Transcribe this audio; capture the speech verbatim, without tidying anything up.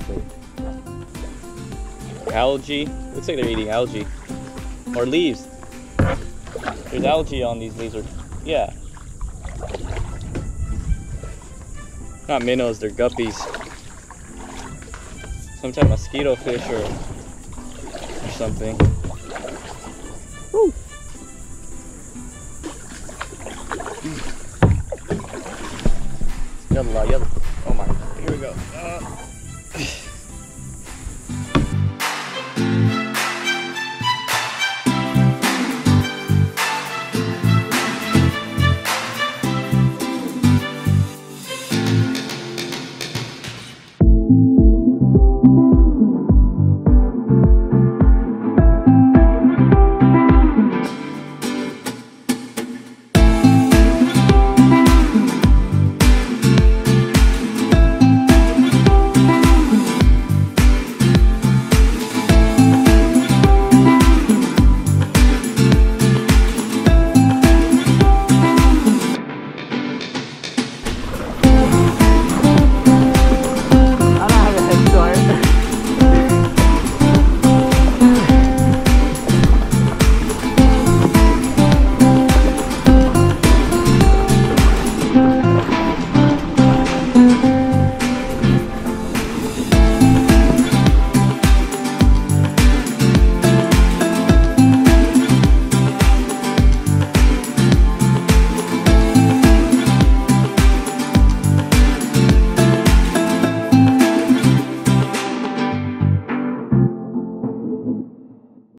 perfect. Algae. Looks like they're eating algae. Or leaves. There's algae on these leaves. Or, yeah. Not minnows, they're guppies. Some type of mosquito fish or, or something. Woo! Yalla, yalla. Oh my, here we go. Uh.